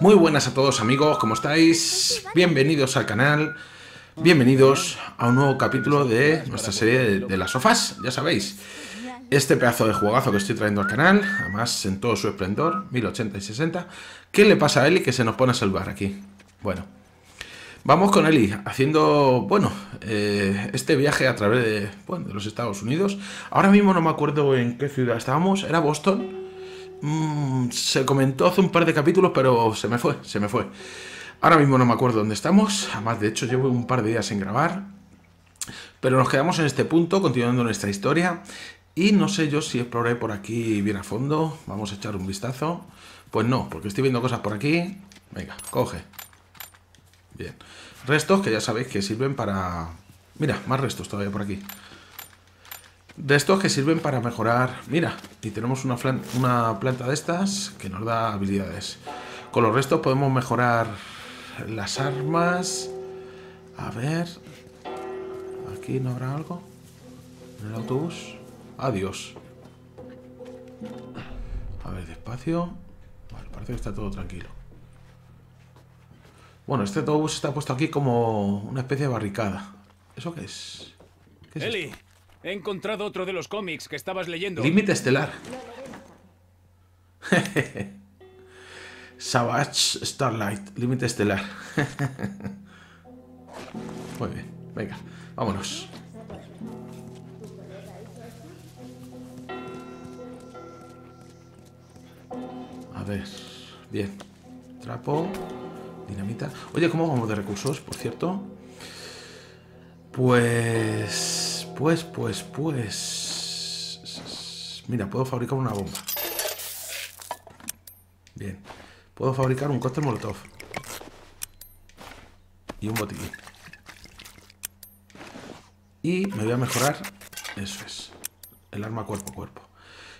Muy buenas a todos amigos, ¿cómo estáis? Bienvenidos al canal, bienvenidos a un nuevo capítulo de nuestra serie de las sofás, ya sabéis. Este pedazo de juegazo que estoy trayendo al canal, además en todo su esplendor, 1080 y 60. ¿Qué le pasa a Ellie que se nos pone a saludar aquí? Bueno, vamos con Ellie haciendo, bueno, este viaje a través de, bueno, de los Estados Unidos. Ahora mismo no me acuerdo en qué ciudad estábamos, ¿era Boston? Se comentó hace un par de capítulos, pero se me fue. Ahora mismo no me acuerdo dónde estamos, además de hecho llevo un par de días sin grabar. Pero nos quedamos en este punto, continuando nuestra historia. Y no sé yo si exploré por aquí bien a fondo. Vamos a echar un vistazo. Pues no, porque estoy viendo cosas por aquí. Venga, coge. Bien. Restos que ya sabéis que sirven para... Mira, más restos todavía por aquí. Restos que sirven para mejorar... Mira, y tenemos una planta de estas que nos da habilidades. Con los restos podemos mejorar las armas. A ver... ¿Aquí no habrá algo? ¿En el autobús? Adiós. A ver, despacio. Vale, parece que está todo tranquilo. Bueno, este autobús está puesto aquí como una especie de barricada. ¿Eso qué es? ¿Qué es Ellie, esto? He encontrado otro de los cómics que estabas leyendo. Límite estelar. Savage Starlight. Límite estelar. Muy bien. Venga, vámonos. A ver, bien. Trapo, dinamita. Oye, ¿cómo vamos de recursos, por cierto? Pues... Mira, puedo fabricar una bomba. Bien. Puedo fabricar un cóctel molotov. Y un botiquín. Y me voy a mejorar... Eso es. El arma cuerpo a cuerpo.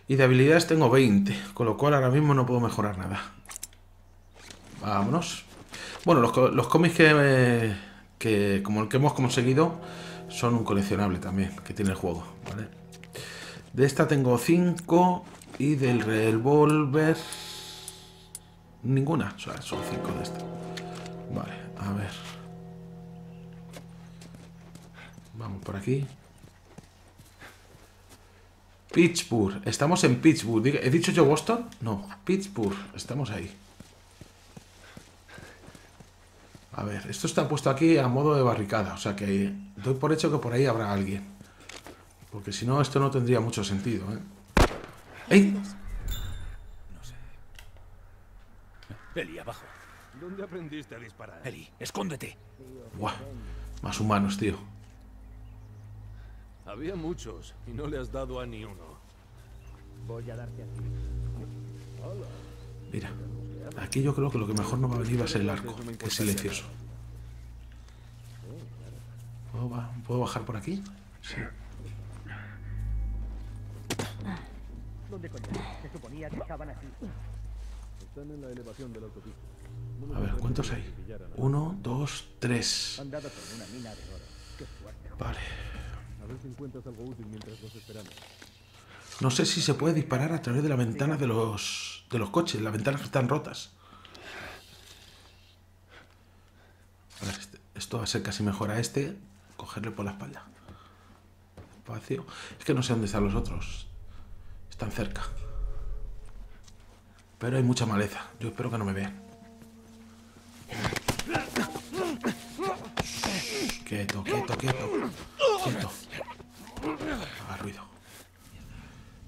Y de habilidades tengo 20, con lo cual ahora mismo no puedo mejorar nada. Vámonos. Bueno, los cómics que como el que hemos conseguido son un coleccionable también, que tiene el juego, ¿vale? De esta tengo 5 y del revólver ninguna, o sea, son 5 de esta. Vale, a ver. Vamos por aquí. Pittsburgh, estamos en Pittsburgh. ¿He dicho yo Boston? No, Pittsburgh, estamos ahí. A ver, esto está puesto aquí a modo de barricada, o sea que doy por hecho que por ahí habrá alguien. Porque si no, esto no tendría mucho sentido, ¿eh? ¡Ey! No sé. Ellie, abajo. ¿Dónde aprendiste a disparar? Ellie, escóndete. Buah, más humanos, tío. Había muchos y no le has dado a ni uno. Voy a darte a ti. Hola. Mira, aquí yo creo que lo que mejor no va a venir va a ser el arco, que es silencioso. ¿Puedo bajar por aquí? Sí. A ver, ¿cuántos hay? 1, 2, 3. Vale. No sé si se puede disparar a través de las ventanas de los coches. Las ventanas están rotas. A ver, esto va a ser casi mejor a este. Cogerle por la espalda. Espacio. Es que no sé dónde están los otros. Están cerca. Pero hay mucha maleza. Yo espero que no me vean. Quieto, quieto, quieto. Quieto. Haga ruido.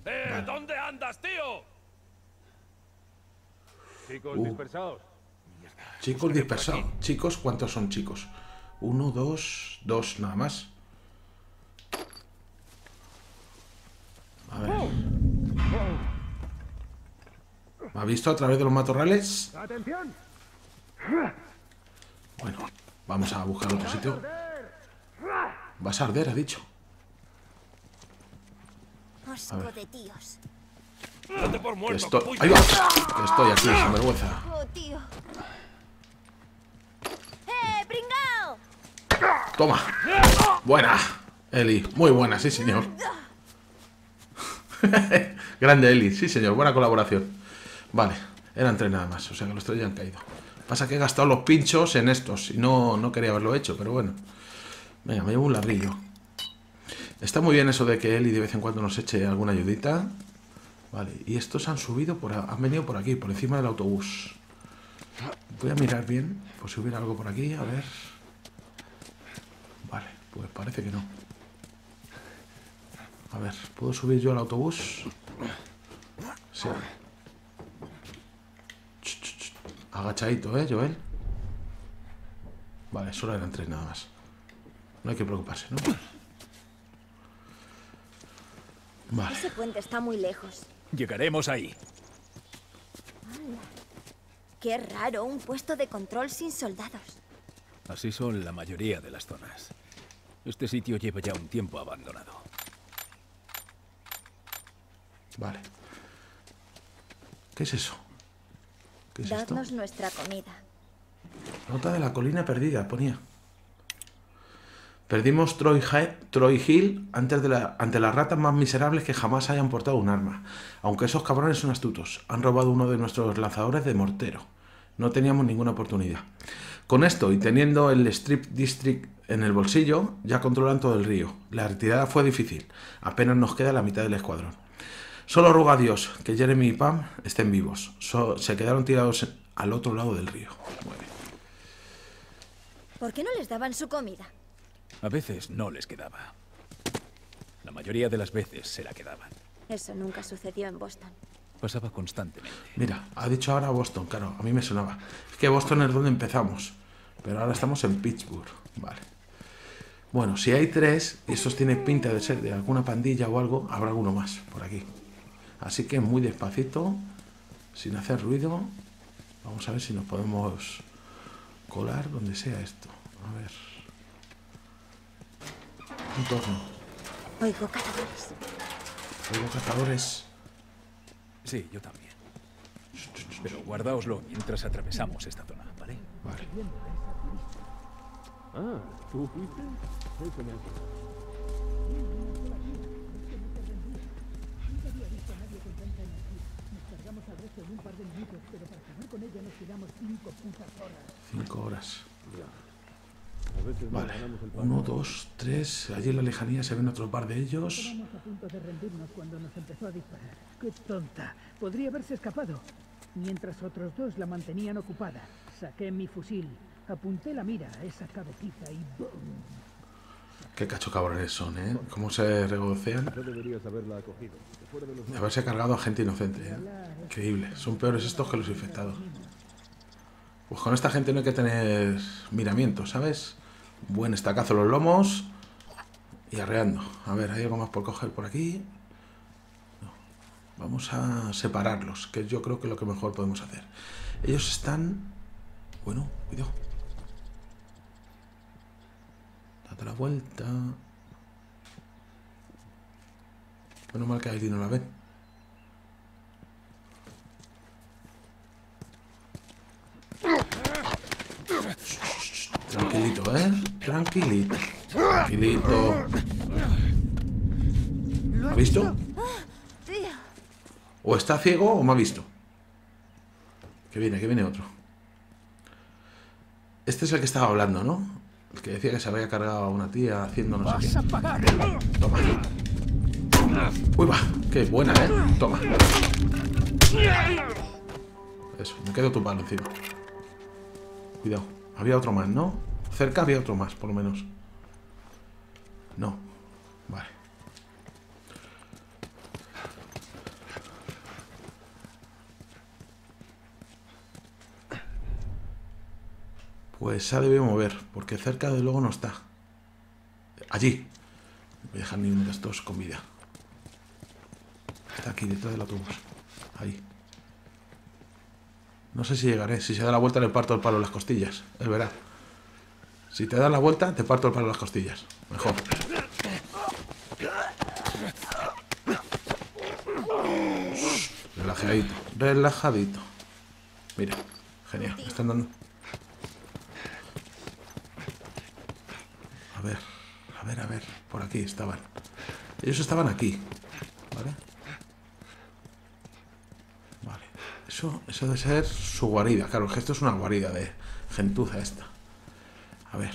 Vale. ¿Dónde andas, tío? Chicos dispersados. Chicos dispersados. Chicos, ¿cuántos son chicos? 1, 2, 2, nada más. A ver. ¿Me ha visto a través de los matorrales? Atención. Bueno, vamos a buscar otro sitio. Vas a arder, ha dicho. De tíos. Ahí va. Estoy aquí, sin vergüenza. Toma. Buena, Ellie. Muy buena, sí, señor. Grande, Ellie. Sí, señor. Buena colaboración. Vale. Eran tres nada más, o sea que los tres ya han caído. Pasa que he gastado los pinchos en estos y no quería haberlo hecho, pero bueno. Venga, me llevo un ladrillo. Está muy bien eso de que Ellie de vez en cuando nos eche alguna ayudita. Vale, y estos han subido, han venido por aquí, por encima del autobús. Voy a mirar bien, por si hubiera algo por aquí, a ver. Vale, pues parece que no. A ver, ¿puedo subir yo al autobús? Sí. Agachadito, ¿eh, Joel? Vale, solo eran tres nada más. No hay que preocuparse, ¿no? Vale. Ese puente está muy lejos. Llegaremos ahí. Anda. Qué raro, un puesto de control sin soldados. Así son la mayoría de las zonas. Este sitio lleva ya un tiempo abandonado. Vale. ¿Qué es eso? ¿Qué es esto? Dadnos nuestra comida. Nota de la colina perdida, ponía. Perdimos Troy Hill ante las ratas más miserables que jamás hayan portado un arma. Aunque esos cabrones son astutos. Han robado uno de nuestros lanzadores de mortero. No teníamos ninguna oportunidad. Con esto y teniendo el Strip District en el bolsillo, ya controlan todo el río. La retirada fue difícil. Apenas nos queda la mitad del escuadrón. Solo ruega a Dios que Jeremy y Pam estén vivos. Se quedaron tirados al otro lado del río. Bueno. ¿Por qué no les daban su comida? A veces no les quedaba. La mayoría de las veces se la quedaban. Eso nunca sucedió en Boston. Pasaba constantemente. Mira, ha dicho ahora Boston, claro, a mí me sonaba. Es que Boston es donde empezamos. Pero ahora estamos en Pittsburgh, vale. Bueno, si hay tres, y estos tienen pinta de ser de alguna pandilla o algo, habrá alguno más por aquí. Así que muy despacito, sin hacer ruido. Vamos a ver si nos podemos colar donde sea esto. A ver. Un torno. Oigo cazadores. Oigo cazadores. Sí, yo también. Pero guardaoslo mientras atravesamos esta zona, ¿vale? Vale. Ah, ¿tú fuiste? Cinco horas. Vale, 1, 2, 3. Allí en la lejanía se ven otro par de ellos. Estábamos a punto de rendirnos cuando nos empezó a disparar. ¡Qué tonta! Podría haberse escapado. Mientras otros dos la mantenían ocupada, saqué mi fusil, apunté la mira a esa cabecita y ¡boom! Qué cacho cabrones son, ¿eh? Cómo se regocean de haberse cargado a gente inocente, ¿eh? Increíble. Son peores estos que los infectados. Pues con esta gente no hay que tener miramiento, ¿sabes? Buen estacazo en los lomos y arreando. A ver, ¿hay algo más por coger por aquí? No. Vamos a separarlos, que yo creo que es lo que mejor podemos hacer. Ellos están... Bueno, cuidado. Date la vuelta. Menos mal que Heidi no la ve. Tranquilito, ¿eh? Tranquilito. Tranquilito. ¿Me ha visto? O está ciego o me ha visto. Que viene otro. Este es el que estaba hablando, ¿no? El que decía que se había cargado a una tía haciéndonos aquí. Toma. Uy, va. Qué buena, ¿eh? Toma. Eso, me quedo tumbado encima. Cuidado. Había otro más, ¿no? Cerca había otro más, por lo menos. No. Vale. Pues se ha debido mover, porque cerca de luego no está. Allí. No voy a dejar ninguno de estos con vida. Está aquí, detrás del autobús. Ahí. No sé si llegaré. Si se da la vuelta le parto el palo en las costillas. Es verdad. Si te das la vuelta, te parto el palo en las costillas. Mejor. Relajadito. Relajadito. Mira. Genial. Me están dando... A ver. A ver. Por aquí estaban. Ellos estaban aquí. ¿Vale? Eso debe ser su guarida. Claro, es que esto es una guarida de gentuza esta. A ver.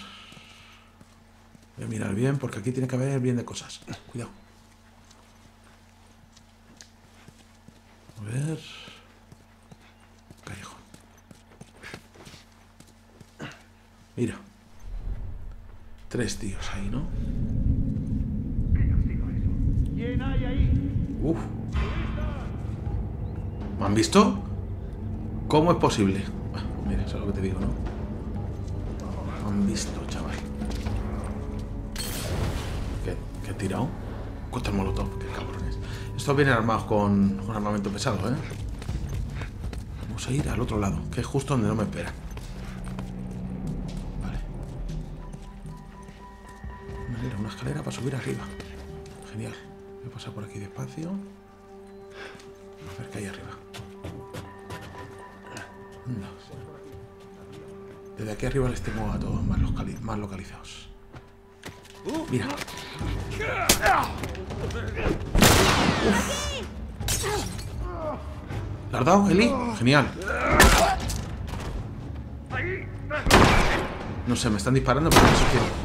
Voy a mirar bien, porque aquí tiene que haber bien de cosas. Cuidado. A ver. Callejón. Mira. 3 tíos ahí, ¿no? ¿Quién hay ahí? Uf. ¿Me han visto? ¿Cómo es posible? Ah, mira, eso es lo que te digo, ¿no? Me han visto, chaval. ¿Qué he tirado? Contra el molotov, qué cabrones. Estos vienen armados con armamento pesado, ¿eh? Vamos a ir al otro lado, que es justo donde no me espera. Vale. Una escalera para subir arriba. Genial. Voy a pasar por aquí despacio. A ver qué hay arriba. No. Desde aquí arriba les tengo a todos más localizados. Mira. Uf. ¿La has dado, Ellie? Genial. No sé, me están disparando, pero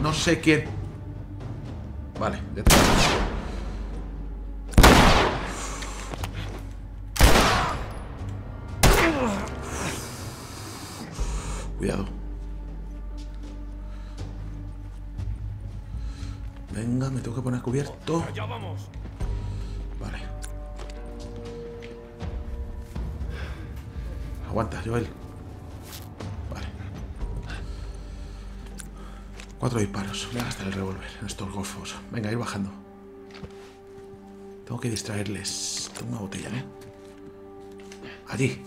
no sé quién. Vale, detrás. Cuidado. Venga, me tengo que poner cubierto. Ya vamos. Vale. Aguanta, Joel. Vale. 4 disparos. Voy a gastar el revólver en estos golfos. Venga, ir bajando. Tengo que distraerles. Tengo una botella, ¿eh? Allí.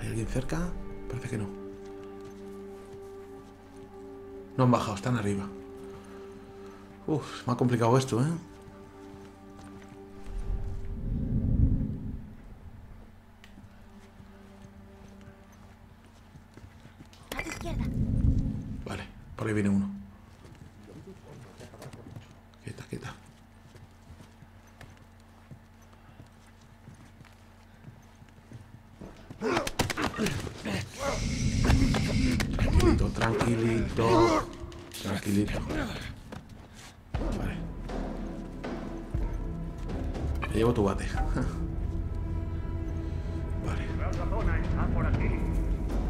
¿Hay alguien cerca? Parece que no. No han bajado, están arriba. Uf, me ha complicado esto, ¿eh? A la izquierda. Vale, por ahí viene uno. Quieta, quieta. Tranquilito, tranquilito. Tranquilito. Vale. Me llevo tu bate. Vale.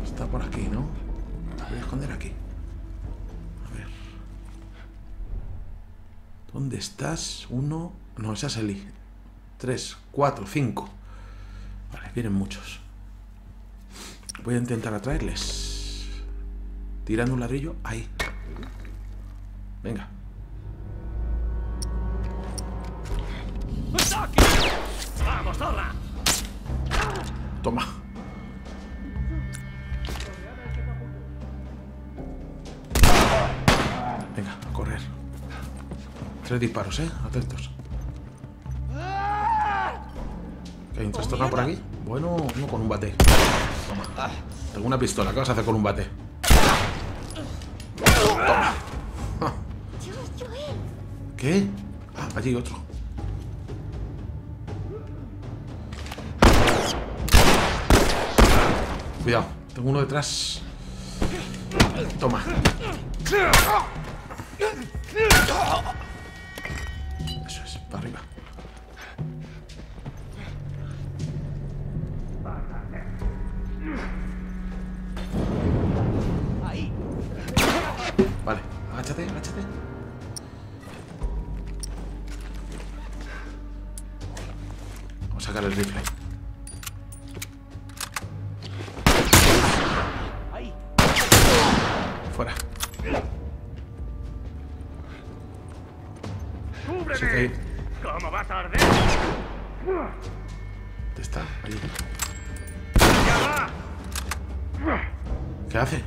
Está por aquí, ¿no? Me voy a esconder aquí. A ver. ¿Dónde estás? 1. No, esa es Ellie. 3, 4, 5. Vale, vienen muchos. Voy a intentar atraerles. Tirando un ladrillo. Ahí. Venga. ¡Vamos, zorra! Toma. Venga, a correr. 3 disparos, ¿eh? Atentos. ¿Hay un trastornado por aquí? Bueno, uno con un bate. Toma. Tengo una pistola. ¿Qué vas a hacer con un bate? Toma. ¿Qué? Ah, allí otro. Cuidado. Tengo uno detrás. Toma. Eso es, para arriba. Vale, agáchate, agáchate. Vamos a sacar el rifle. Fuera. ¡Cúbreme! ¿Cómo vas a arder? ¿Dónde está? Ahí. ¿Qué hace?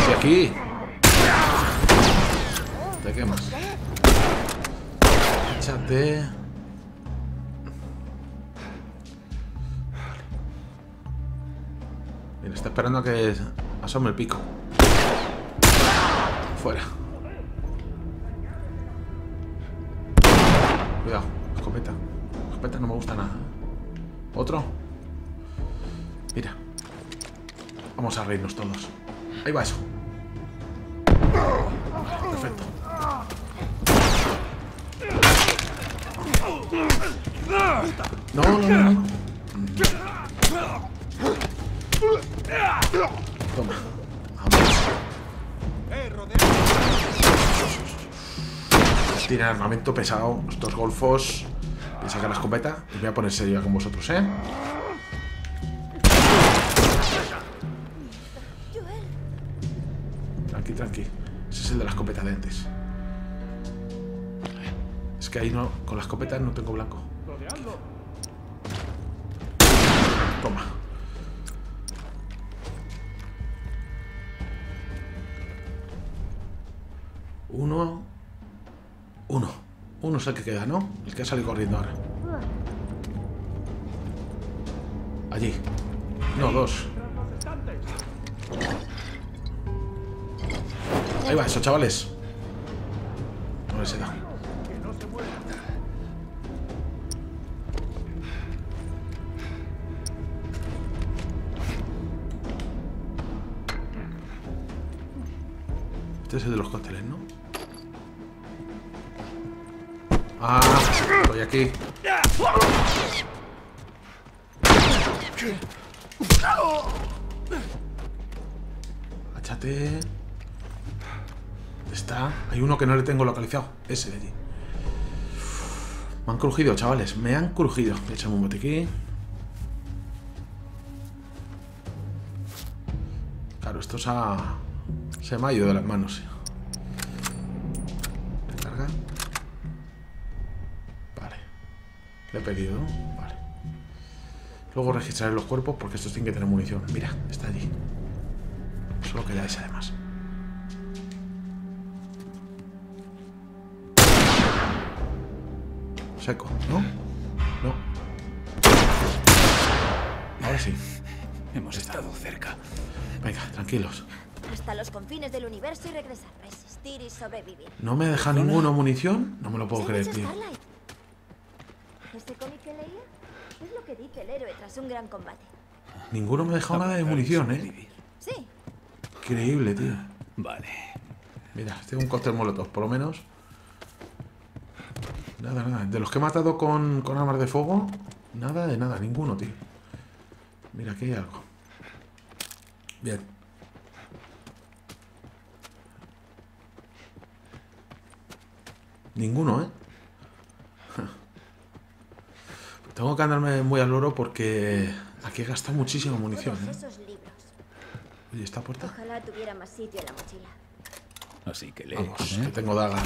¡Estoy aquí! Te quemas. Échate. Mira, está esperando a que asome el pico. Fuera. Cuidado, escopeta. Escopeta no me gusta nada. ¿Otro? Mira. Vamos a reírnos todos. Ahí va eso. Perfecto. No, no, no, no. Toma. Vamos. Tiene armamento pesado. Estos golfos. Voy a sacar la escopeta. Y voy a poner serio con vosotros, ¿eh? Tranqui, tranqui. Ese es el de la escopeta de antes. Es que ahí no. Con la escopeta no tengo blanco. Toma. Uno es el que queda, ¿no? El que ha salido corriendo ahora. Allí. No, dos. Ahí va, eso, chavales. No les he dado. Este es el de los cócteles, ¿no? Ah, estoy aquí. Háchate. Está. Hay uno que no le tengo localizado. Ese de allí. Me han crujido, chavales. Me han crujido. Échame un botiquín. Claro, esto se me ha ido de las manos. Recarga. Le he pedido, ¿no? Vale. Luego registraré los cuerpos porque estos tienen que tener munición. Mira, está allí. Solo queda ese además. Seco, ¿no? No. Ahora sí. Hemos estado cerca. Venga, tranquilos. Hasta los confines del universo y regresar. Resistir y sobrevivir. No me deja ninguna munición. No me lo puedo creer, tío. Este cómic que leía es lo que dice el héroe tras un gran combate. Ninguno me ha dejado nada de munición, ¿eh? Sí. Increíble, tío. Vale. Mira, tengo un cóctel molotov, por lo menos. Nada, nada. De los que he matado con armas de fuego, nada de nada, ninguno, tío. Mira, aquí hay algo. Bien. Ninguno, ¿eh? Tengo que andarme muy al loro porque aquí he gastado muchísima munición, ¿eh? Oye, ¿esta puerta? Ojalá tuviera más sitio en la mochila. Así que lees, vamos, ¿eh? Que tengo daga.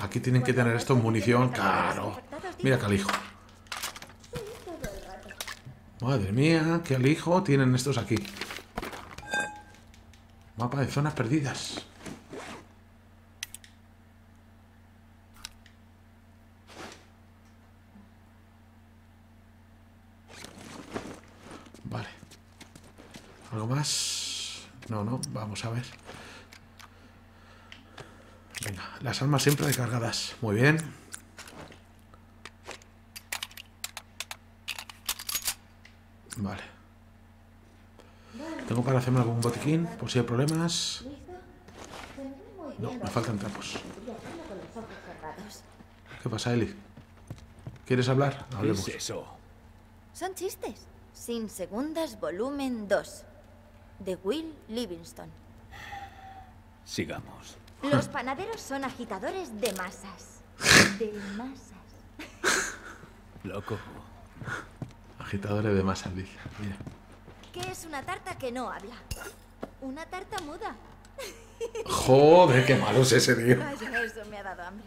Aquí tienen que tener esto en munición, claro. Mira qué alijo. Madre mía, qué alijo tienen estos aquí. Mapa de zonas perdidas. ¿Algo más? No, no, vamos a ver. Venga, las armas siempre recargadas. Muy bien. Vale. Tengo para hacerme algún botiquín, por si hay problemas. No, me faltan trapos. ¿Qué pasa, Ellie? ¿Quieres hablar? Hablemos. ¿Qué es eso? Son chistes. Sin segundas, volumen 2. De Will Livingston. Sigamos. Los panaderos son agitadores de masas. De masas. Loco. Agitadores de masas, dice. Mira. ¿Qué es una tarta que no habla? Una tarta muda. Joder, qué malo es ese tío. Vaya, eso me ha dado hambre.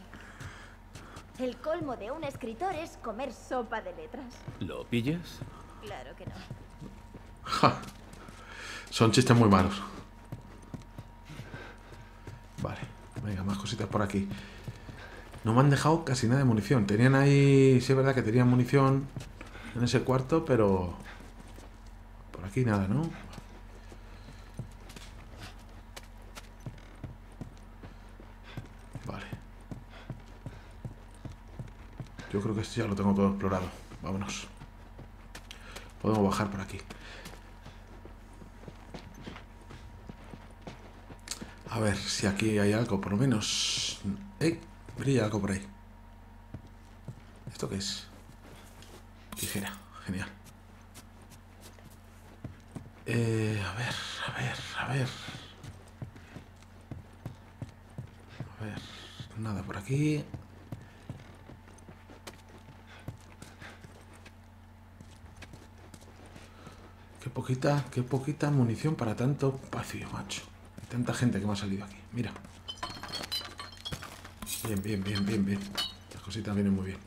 El colmo de un escritor es comer sopa de letras. ¿Lo pillas? Claro que no. Ja. Son chistes muy malos. Vale, venga, más cositas por aquí. No me han dejado casi nada de munición. Tenían ahí... Sí, es verdad que tenían munición en ese cuarto, pero... Por aquí nada, ¿no? Vale. Yo creo que esto ya lo tengo todo explorado. Vámonos. Podemos bajar por aquí. A ver si aquí hay algo, por lo menos. ¡Ey! Brilla algo por ahí. ¿Esto qué es? Tijera. Genial. A ver. Nada por aquí. Qué poquita munición para tanto vacío, macho. Tanta gente que me ha salido aquí. Mira. Bien. Las cositas vienen muy bien.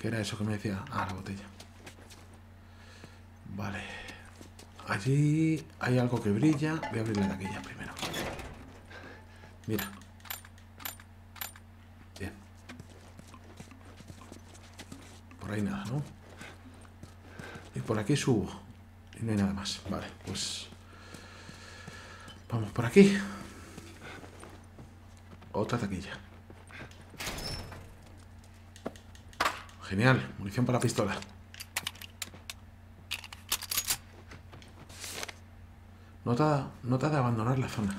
¿Qué era eso que me decía? Ah, la botella. Vale. Allí hay algo que brilla. Voy a abrir la taquilla primero. Mira. Bien. Por ahí nada, ¿no? Y por aquí subo. Y no hay nada más. Vale, pues... vamos por aquí. Otra taquilla. Genial. Munición para pistola. Nota de abandonar la zona.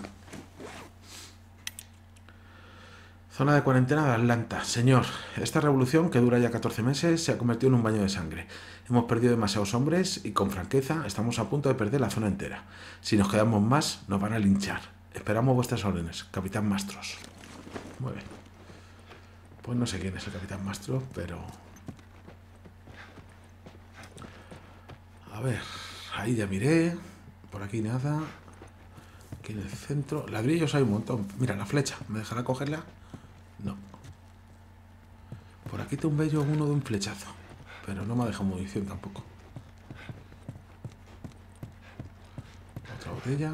Zona de cuarentena de Atlanta. Señor, esta revolución que dura ya 14 meses se ha convertido en un baño de sangre. Hemos perdido demasiados hombres y, con franqueza, estamos a punto de perder la zona entera. Si nos quedamos más, nos van a linchar. Esperamos vuestras órdenes, Capitán Mastros. Muy bien. Pues no sé quién es el Capitán Mastros, pero... a ver, ahí ya miré. Por aquí nada. Aquí en el centro. Ladrillos hay un montón. Mira, la flecha. ¿Me dejará cogerla? No. Por aquí tumbé yo uno de un flechazo. Pero no me ha dejado munición tampoco. Otra botella.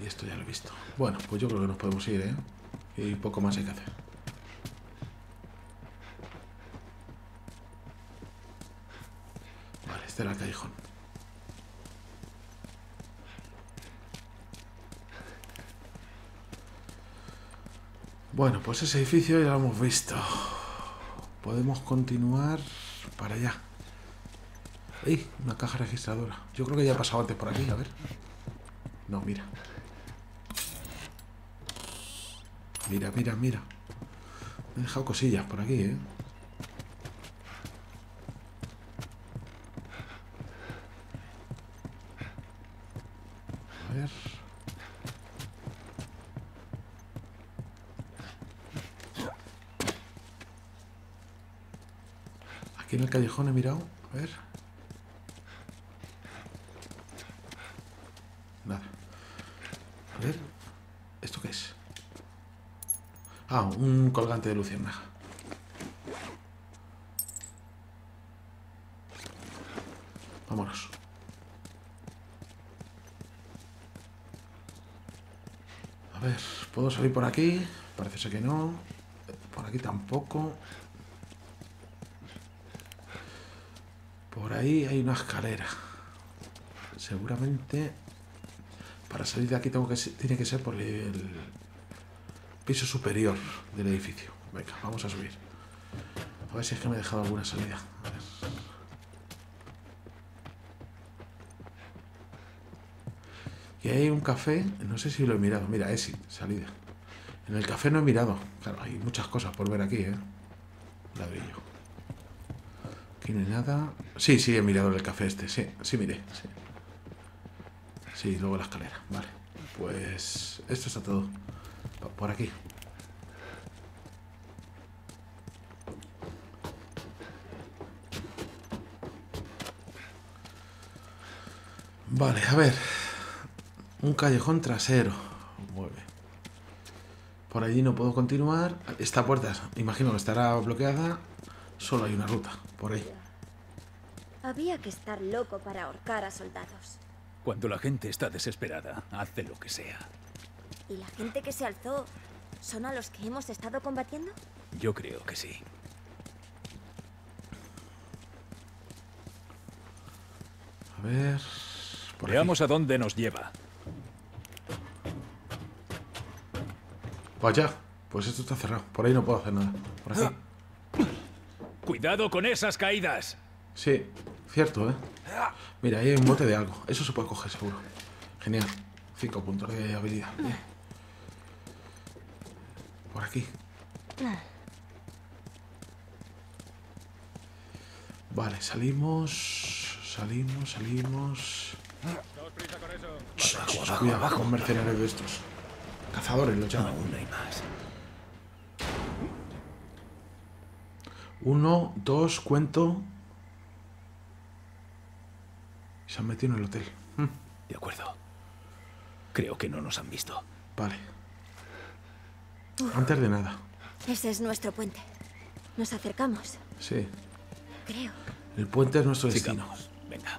Y esto ya lo he visto. Bueno, pues yo creo que nos podemos ir, ¿eh? Y poco más hay que hacer. Vale, este era el callejón. Bueno, pues ese edificio ya lo hemos visto. Podemos continuar para allá. ¡Ey! Una caja registradora. Yo creo que ya he pasado antes por aquí, a ver. No, mira. Mira. Me he dejado cosillas por aquí, ¿eh? A ver. Aquí en el callejón he mirado. A ver. Nada. A ver. ¿Esto qué es? Ah, un colgante de luciérnaga. Vámonos. A ver, ¿puedo salir por aquí? Parece ser que no. Por aquí tampoco. Por ahí hay una escalera. Seguramente para salir de aquí tiene que ser por el piso superior del edificio. Venga, vamos a subir. A ver si es que me he dejado alguna salida. A ver. Y ahí hay un café. No sé si lo he mirado. Mira, exit, salida. En el café no he mirado. Claro, hay muchas cosas por ver aquí, ¿eh? Ladrillo. Aquí no hay nada. Sí, he mirado el café este. Sí, miré. Sí, luego la escalera. Vale. Pues esto está todo. Por aquí. Vale, a ver. Un callejón trasero. Muy bien. Por allí no puedo continuar. Esta puerta, imagino que estará bloqueada. Solo hay una ruta. Por ahí. Había que estar loco para ahorcar a soldados. Cuando la gente está desesperada, hace lo que sea. ¿Y la gente que se alzó son a los que hemos estado combatiendo? Yo creo que sí. A ver... veamos a dónde nos lleva. Vaya, Pues esto está cerrado. Por ahí no puedo hacer nada. Por aquí. Cuidado con esas caídas. Sí, cierto, ¿eh? Mira, ahí hay un bote de algo. Eso se puede coger seguro. Genial. 5 puntos de habilidad. Bien. Por aquí. Vale, salimos. Salimos. Cuidado, abajo, mercenarios de estos. Cazadores los llaman. Aún hay más. 1, 2, cuento. Se han metido en el hotel. De acuerdo. Creo que no nos han visto. Vale. Antes de nada. Ese es nuestro puente. Nos acercamos. Sí. Creo. El puente es nuestro destino. Venga.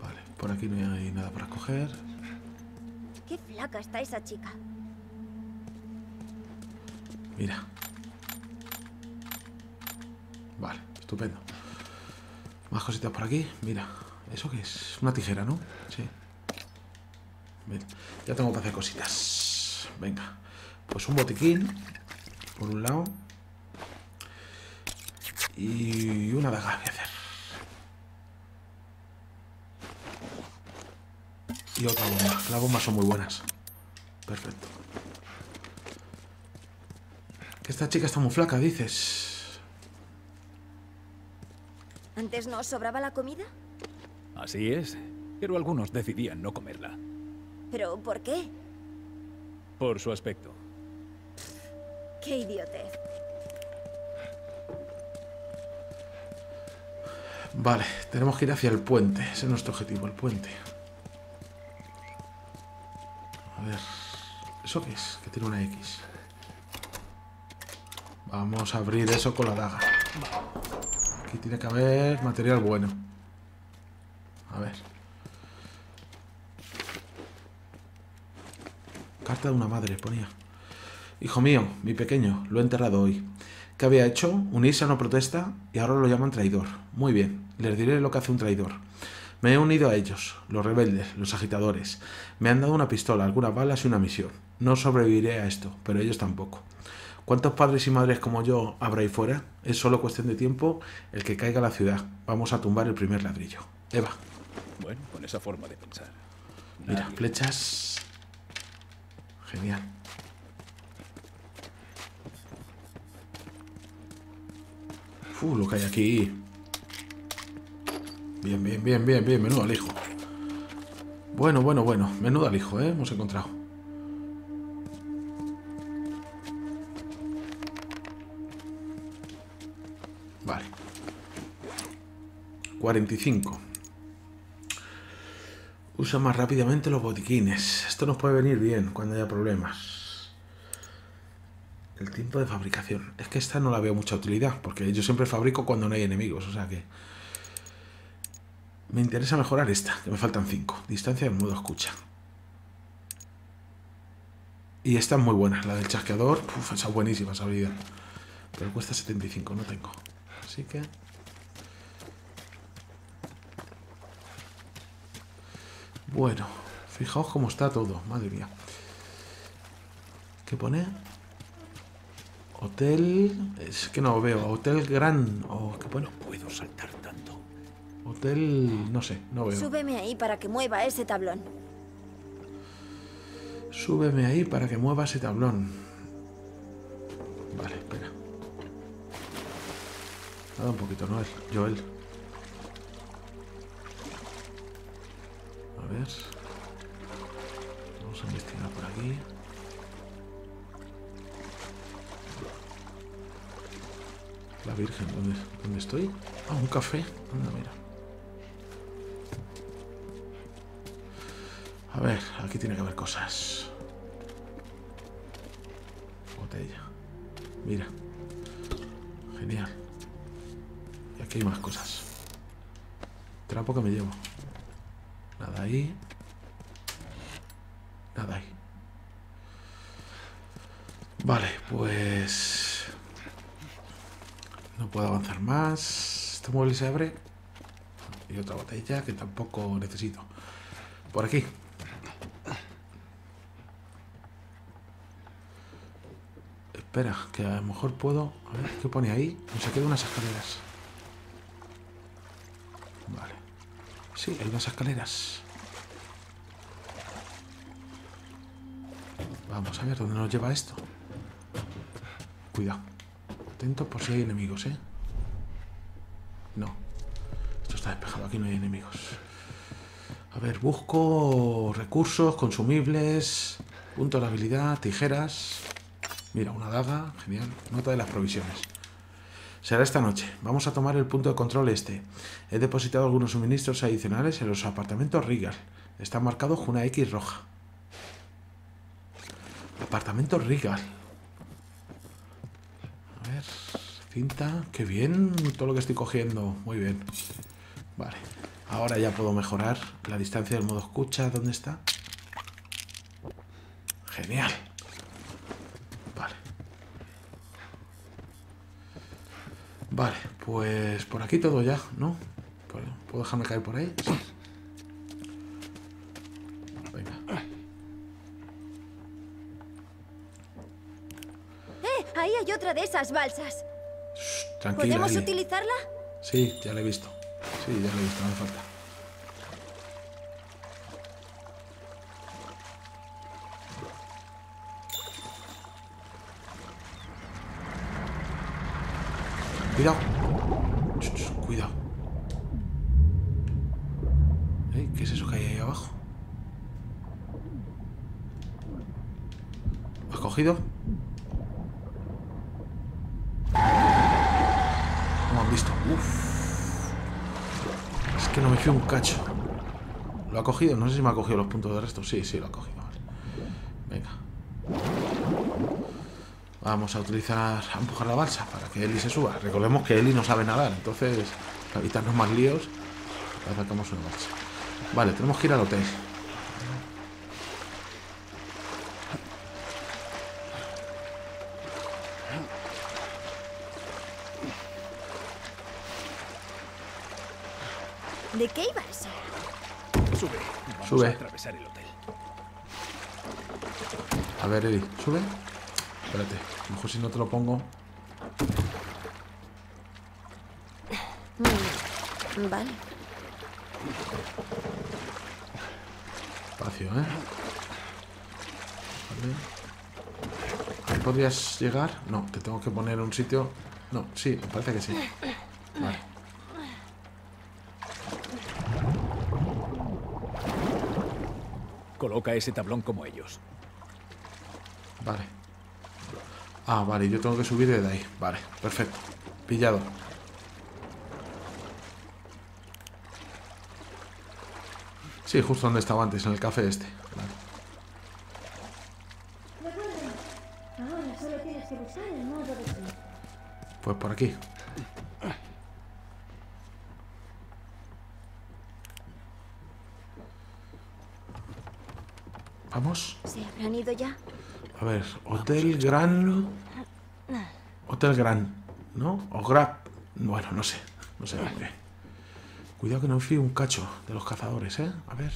Vale, por aquí no hay nada para coger. Qué flaca está esa chica. Mira. Vale, estupendo. Más cositas por aquí. Mira, ¿eso qué es? Una tijera, ¿no? Sí. Bien, ya tengo para hacer cositas. Venga. Pues un botiquín, por un lado. Y una daga voy a hacer. Y otra bomba. Las bombas son muy buenas. Perfecto. Esta chica está muy flaca, dices. ¿Antes no sobraba la comida? Así es, pero algunos decidían no comerla. ¿Pero por qué? Por su aspecto. ¡Qué idiotez! Vale, tenemos que ir hacia el puente. Ese es nuestro objetivo, el puente. A ver... ¿Eso qué es? Que tiene una X. Vamos a abrir eso con la daga. Aquí tiene que haber material bueno. A ver. Carta de una madre, ponía. Hijo mío, mi pequeño, lo he enterrado hoy. ¿Qué había hecho? Unirse a una protesta y ahora lo llaman traidor. Muy bien, les diré lo que hace un traidor. Me he unido a ellos, los rebeldes, los agitadores. Me han dado una pistola, algunas balas y una misión. No sobreviviré a esto, pero ellos tampoco. ¿Cuántos padres y madres como yo habrá ahí fuera? Es solo cuestión de tiempo el que caiga la ciudad. Vamos a tumbar el primer ladrillo. Eva. Bueno, con esa forma de pensar. Mira, nadie... flechas. Genial. Lo que hay aquí. Bien, bien, bien, bien, bien. Menudo alijo. Bueno, bueno, bueno. Menudo alijo, ¿eh? Hemos encontrado. Vale. 45. Usa más rápidamente los botiquines. Esto nos puede venir bien cuando haya problemas. El tiempo de fabricación. Es que esta no la veo mucha utilidad, porque yo siempre fabrico cuando no hay enemigos. O sea que... me interesa mejorar esta, que me faltan 5. Distancia de mudo escucha. Y esta es muy buena. La del chasqueador. Uf, esa es buenísima esa habilidad. Pero cuesta 75, no tengo. Así que... bueno, fijaos cómo está todo. Madre mía. ¿Qué pone? Hotel... es que no veo. Hotel Gran... o ¿qué pone? No puedo saltar tanto. Hotel... no sé, no veo. Súbeme ahí para que mueva ese tablón. Súbeme ahí para que mueva ese tablón. Vale, espera. Nada, un poquito, Noel. Joel. A ver. Vamos a investigar por aquí. La Virgen, ¿dónde estoy? Ah, un café. Anda, mira. A ver, aquí tiene que haber cosas. Botella. Mira. Genial. Y aquí hay más cosas. Trapo que me llevo. Nada ahí. Nada ahí. Vale, pues... no puedo avanzar más. Este mueble se abre. Y otra botella que tampoco necesito. Por aquí. Espera, que a lo mejor puedo... A ver, ¿qué pone ahí? No sé, quedan unas escaleras. Vale. Sí, hay unas escaleras. Vamos a ver dónde nos lleva esto. Cuidado. Atento por si hay enemigos, ¿eh? No. Esto está despejado, aquí no hay enemigos. A ver, busco recursos, consumibles, puntos de habilidad, tijeras. Mira, una daga, genial. Nota de las provisiones. Será esta noche. Vamos a tomar el punto de control este. He depositado algunos suministros adicionales en los apartamentos Regal. Están marcados con una X roja. Apartamento Regal. A ver, cinta. Qué bien, todo lo que estoy cogiendo. Muy bien. Vale. Ahora ya puedo mejorar la distancia del modo escucha. ¿Dónde está? Genial. Vale. Vale, pues por aquí todo ya, ¿no? ¿Puedo dejarme caer por ahí? Sí. Venga. Ahí hay otra de esas balsas. Shh, tranquila, ¿podemos Ellie utilizarla? Sí, ya la he visto. Sí, ya lo he visto, no me falta. Cuidado. Cuidado. ¿Qué es eso que hay ahí abajo? ¿Lo has cogido? No han visto. Uf. Que no me fío un cacho. ¿Lo ha cogido? No sé si me ha cogido los puntos de resto. Sí, sí, lo ha cogido. Vale. Venga. Vamos a utilizar... A empujar la balsa para que Ellie se suba. Recordemos que Ellie no sabe nadar. Entonces, para evitarnos más líos, atacamos una balsa. Vale, tenemos que ir al hotel. ¿De qué iba eso? Sube. Vamos a atravesar el hotel. A ver, Ellie, sube. Espérate, a lo mejor si no te lo pongo. Vale. Espacio, ¿eh? Vale. ¿Ahí podrías llegar? No, te tengo que poner un sitio. No, sí, me parece que sí. Vale. Coloca ese tablón como ellos. Vale. Ah, vale, yo tengo que subir desde ahí. Vale, perfecto. Pillado. Sí, justo donde estaba antes, en el café este. Vale. Pues por aquí. ¿Vamos? ¿Se habrán ido ya? A ver, Hotel Gran... Hotel Gran, ¿no? O Grab... Bueno, no sé. No sé. Okay. Cuidado que no me fío un cacho de los cazadores, ¿eh? A ver...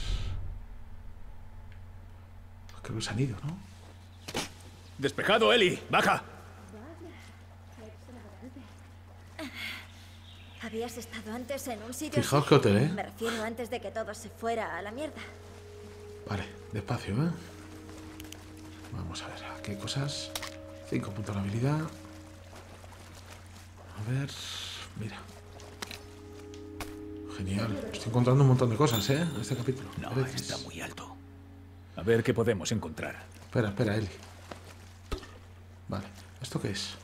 Creo que se han ido, ¿no? ¡Despejado, Ellie! ¡Baja! Habías estado antes en un sitio... Fijaos qué hotel, ¿eh? Me refiero antes de que todo se fuera a la mierda. Vale, despacio, ¿eh? Vamos a ver, aquí hay cosas. 5 puntos de habilidad. A ver... Mira. Genial. Estoy encontrando un montón de cosas, ¿eh? En este capítulo. No, está muy alto. A ver qué podemos encontrar. Espera, espera, Ellie. Vale. ¿Esto qué es?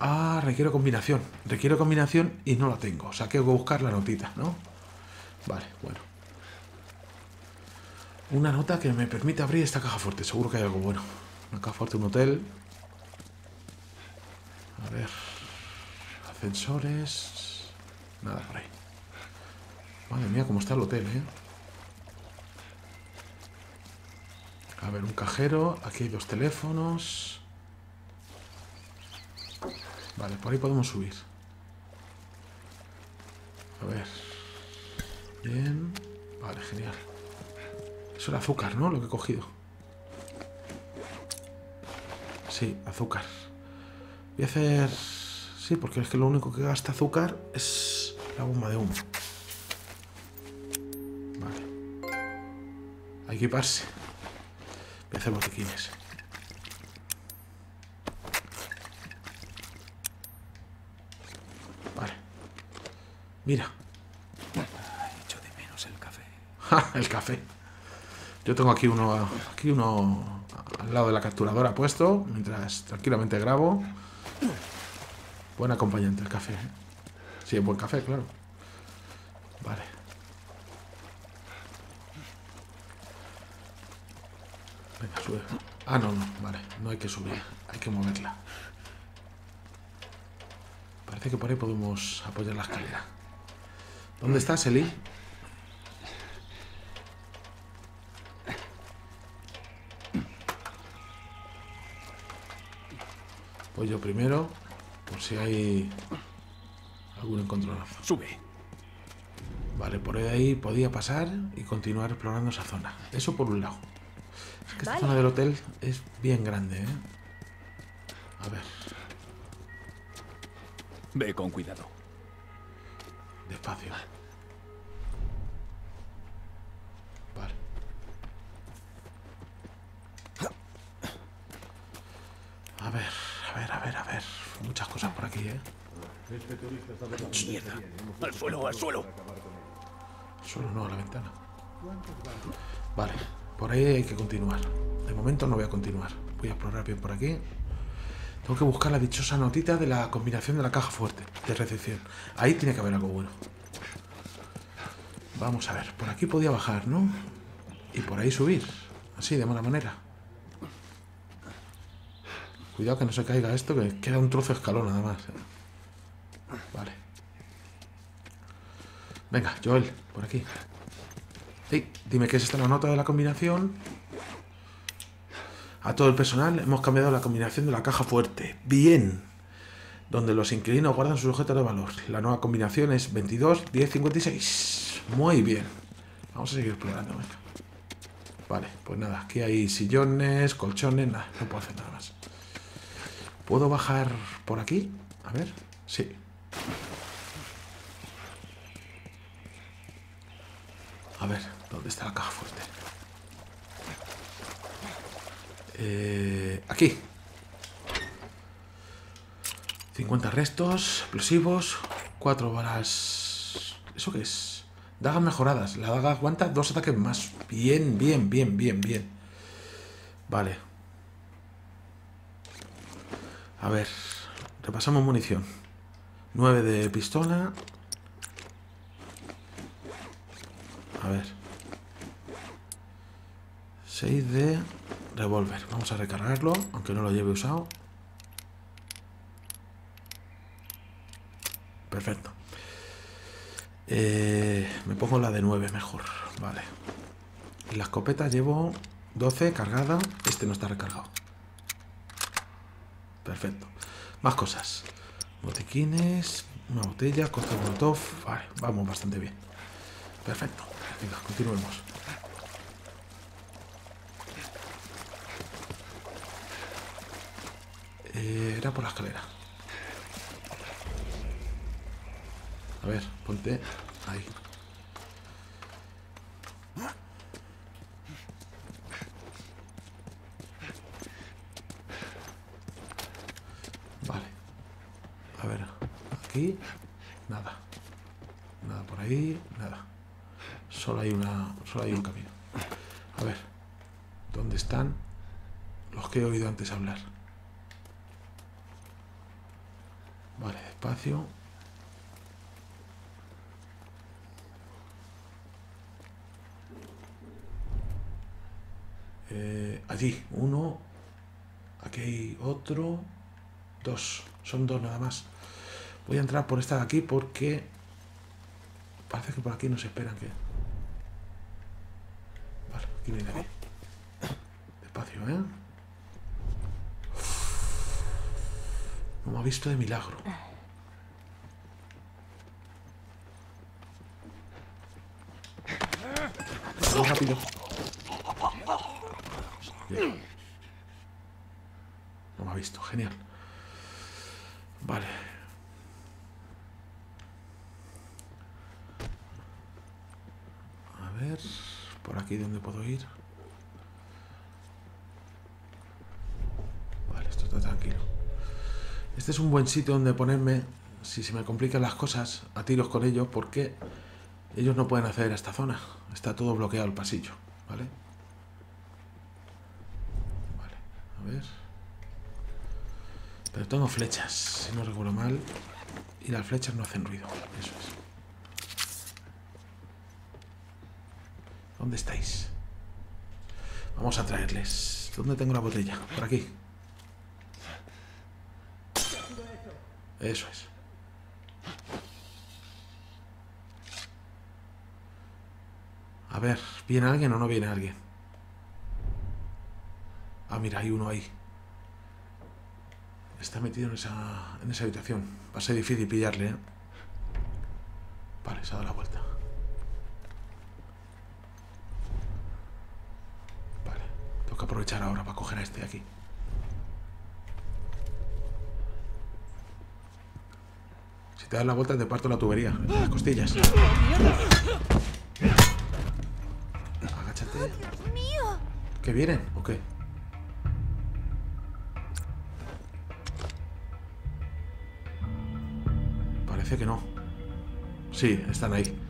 Ah, requiero combinación. Requiero combinación y no la tengo. O sea, que voy a buscar la notita, ¿no? Vale, bueno. Una nota que me permite abrir esta caja fuerte. Seguro que hay algo bueno. Una caja fuerte, un hotel. A ver. Ascensores. Nada por ahí. Madre mía, cómo está el hotel, ¿eh? A ver, un cajero. Aquí hay 2 teléfonos. Vale, por ahí podemos subir. A ver. Bien. Vale, genial. Eso era azúcar, ¿no? Lo que he cogido. Sí, azúcar. Voy a hacer... Sí, porque es que lo único que gasta azúcar es la bomba de humo. Vale. Hay que equiparse. Voy a hacer botiquines. Vale. Mira. Echo de menos el café. ¡Ja! El café. Yo tengo aquí uno. Aquí uno al lado de la capturadora puesto, mientras tranquilamente grabo. Buen acompañante el café. Sí, es buen café, claro. Vale. Venga, sube. Ah, no, no, vale. No hay que subir, hay que moverla. Parece que por ahí podemos apoyar la escalera. ¿Dónde estás, Ellie? Voy yo primero, por si hay algún encontronazo. Sube. Vale, por ahí podía pasar y continuar explorando esa zona. Eso por un lado. Es que esta zona del hotel es bien grande, ¿eh? A ver. Ve con cuidado. Despacio. Vale. A ver. A ver, muchas cosas por aquí, ¿eh? ¡Mierda! ¡Al suelo, al suelo! Al suelo no, a la ventana. Vale, por ahí hay que continuar. De momento no voy a continuar. Voy a explorar bien por aquí. Tengo que buscar la dichosa notita de la combinación de la caja fuerte de recepción. Ahí tiene que haber algo bueno. Vamos a ver, por aquí podía bajar, ¿no? Y por ahí subir. Así, de mala manera. Cuidado que no se caiga esto, que queda un trozo de escalón, nada más. Vale. Venga, Joel, por aquí. Hey, dime qué es esta la nota de la combinación. A todo el personal hemos cambiado la combinación de la caja fuerte. ¡Bien! Donde los inquilinos guardan sus objetos de valor. La nueva combinación es 22, 10, 56. Muy bien. Vamos a seguir explorando. Venga. Vale, pues nada. Aquí hay sillones, colchones, nada. No puedo hacer nada más. ¿Puedo bajar por aquí? A ver, sí. A ver, ¿dónde está la caja fuerte? Aquí. 50 restos, explosivos, 4 balas... ¿Eso qué es? Dagas mejoradas. La daga aguanta 2 ataques más. Bien, bien, bien, bien, bien. Vale. A ver, repasamos munición. 9 de pistola. A ver. 6 de revólver. Vamos a recargarlo, aunque no lo lleve usado. Perfecto. Me pongo la de 9 mejor. Vale. Y la escopeta llevo 12 cargada. Este no está recargado. Perfecto. Más cosas. Botiquines, una botella, cóctel molotov. Vale, vamos bastante bien. Perfecto. Venga, continuemos. Era por la escalera. A ver, ponte ahí. Nada, nada por ahí, nada. Solo hay un camino. A ver, ¿dónde están los que he oído antes hablar? Vale, despacio. Allí, uno. Aquí hay otro. Dos. Son dos nada más. Voy a entrar por esta de aquí porque parece que por aquí nos esperan que... Vale, aquí no hay nadie. Despacio, ¿eh? No me ha visto de milagro. Vamos rápido. Bien. No me ha visto, genial. Vale. A ver, por aquí dónde puedo ir. Vale, esto está tranquilo. Este es un buen sitio donde ponerme si se me complican las cosas a tiros con ellos, porque ellos no pueden acceder a esta zona. Está todo bloqueado el pasillo, ¿vale? Vale, a ver. Pero tengo flechas, si no recuerdo mal. Y las flechas no hacen ruido. Eso es. ¿Dónde estáis? Vamos a traerles. ¿Dónde tengo la botella? Por aquí. Eso es. A ver, ¿viene alguien o no viene alguien? Ah, mira, hay uno ahí. Está metido en esa habitación. Va a ser difícil pillarle, ¿eh? Vale, se ha dado la vuelta. Vale, tengo que aprovechar ahora para coger a este de aquí. Si te das la vuelta te parto la tubería en las costillas. Agáchate. ¿Qué vienen o qué? Parece que no. Sí, están ahí.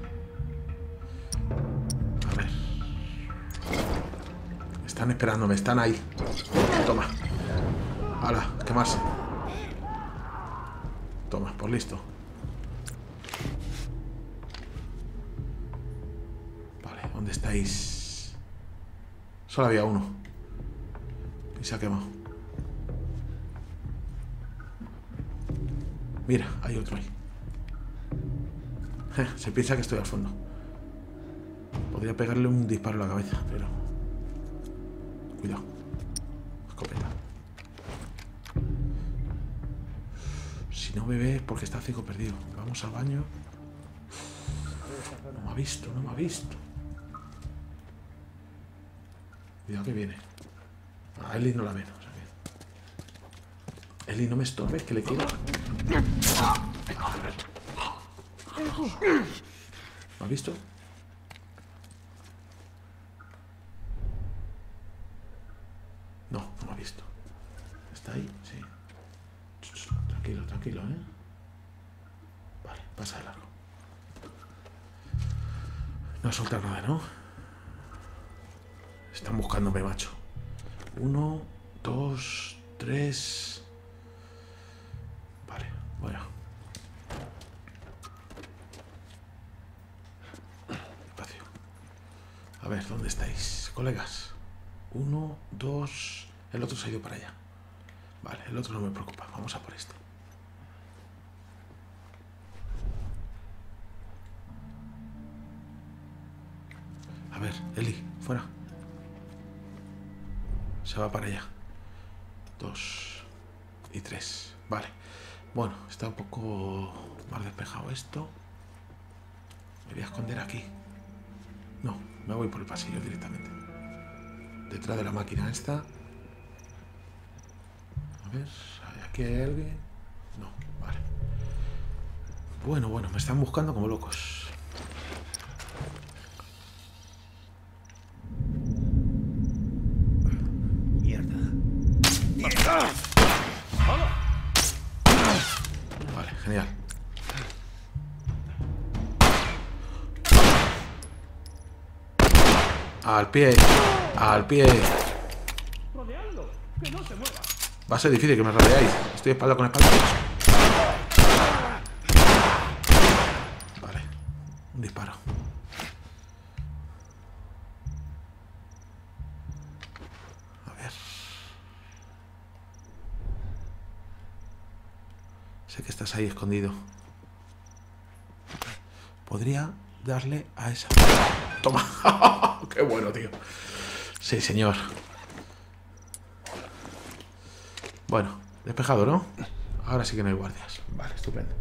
A ver. Están esperándome, están ahí. Toma. Hala, ¿qué más? Toma, por listo. Vale, ¿dónde estáis? Solo había uno. Y se ha quemado. Mira, hay otro ahí. Se piensa que estoy al fondo. Podría pegarle un disparo a la cabeza, pero... Cuidado. Escopeta. Si no me ve es porque está ciego perdido. Vamos al baño. No me ha visto, no me ha visto. Cuidado que viene. A Ellie no la veo. O sea que... Ellie, no me estorbes, que le quiero... ¿Lo has visto? No, no lo ha visto. ¿Está ahí? Sí. Tranquilo, tranquilo, ¿eh? Vale, pasa de largo. No suelta nada, ¿no? Están buscándome, macho. 1, 2, 3... Vale, bueno. A ver, ¿dónde estáis, colegas? 1, 2... El otro se ha ido para allá. Vale, el otro no me preocupa. Vamos a por este. A ver, Ellie, fuera. Se va para allá. 2 y 3. Vale. Bueno, está un poco más despejado esto. Me voy a esconder aquí. No. Me voy por el pasillo directamente. Detrás de la máquina esta. A ver, ¿aquí hay alguien? No, vale. Bueno, me están buscando como locos. Mierda. Vale, genial. Al pie, al pie. Va a ser difícil que me rodeáis. Estoy espalda con espalda. Vale, un disparo. A ver. Sé que estás ahí escondido. Podría darle a esa. Toma. ¡Qué bueno, tío! Sí, señor. Bueno, despejado, ¿no? Ahora sí que no hay guardias. Vale, estupendo.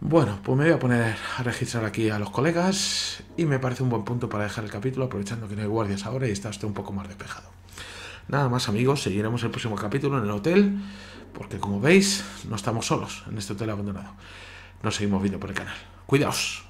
Bueno, pues me voy a poner a registrar aquí a los colegas y me parece un buen punto para dejar el capítulo, aprovechando que no hay guardias ahora y está usted un poco más despejado. Nada más, amigos, seguiremos el próximo capítulo en el hotel, porque como veis, no estamos solos en este hotel abandonado. Nos seguimos viendo por el canal. ¡Cuidaos!